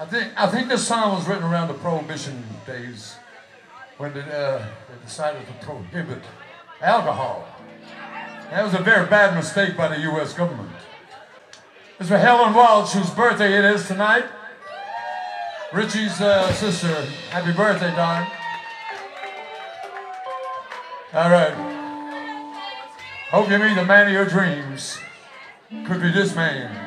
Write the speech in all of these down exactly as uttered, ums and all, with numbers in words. I think I think this song was written around the Prohibition days, when they, uh, they decided to prohibit alcohol. That was a very bad mistake by the U S government. Mister Helen Walsh, whose birthday it is tonight. Richie's uh, sister. Happy birthday, Don. All right. Hope you meet the man of your dreams. Could be this man.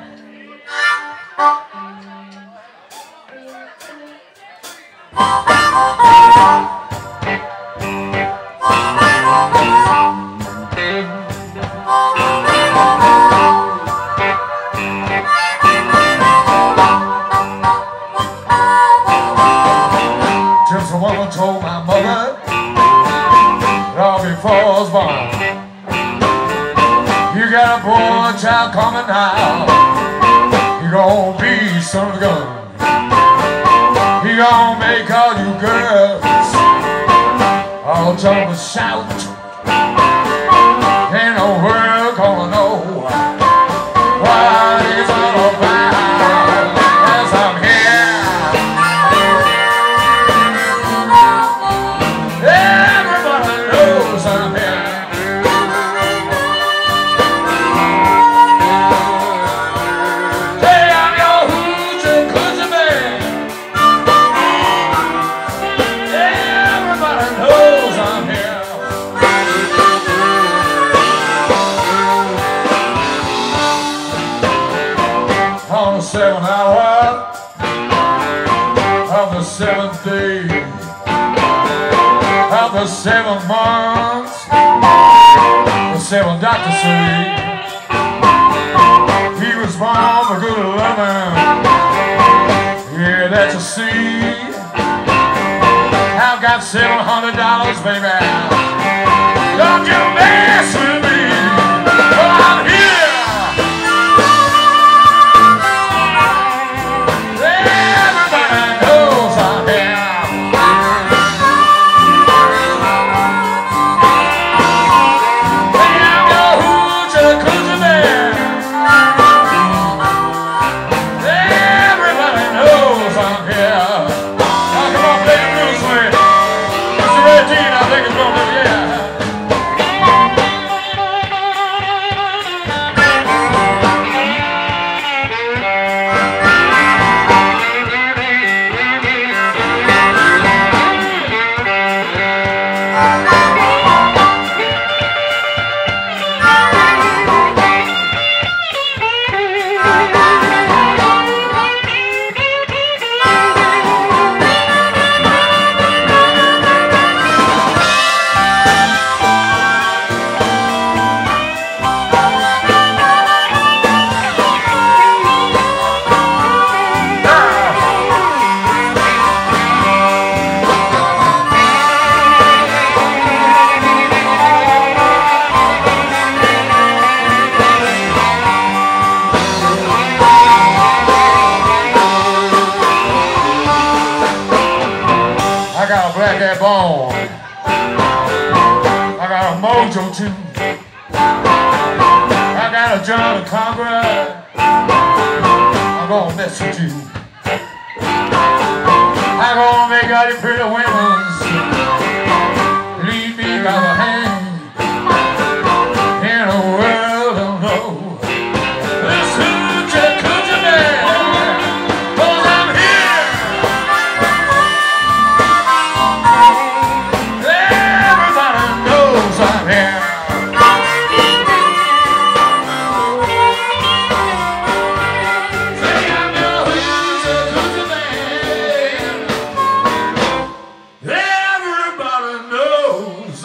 Told my mother that I'll be forced born. You got a poor child coming out. You gon' be son of a gun. He gon' make all you girls all jump and shout. Ain't no world gonna know what it's all about. As I'm here, seventh hour of the seventh day of the seven months, the seven doctors say he was born a good lover. Yeah, that you see. I've got seven hundred dollars, baby. Don't you mess with me. Well, I'm here. I got a mojo too. I got a John Conrad. I'm gonna mess with you. I'm gonna make all you pretty women leave me by the hand.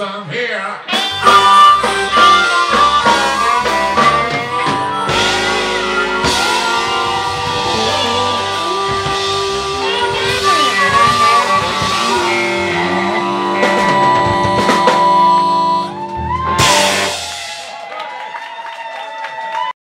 I'm here.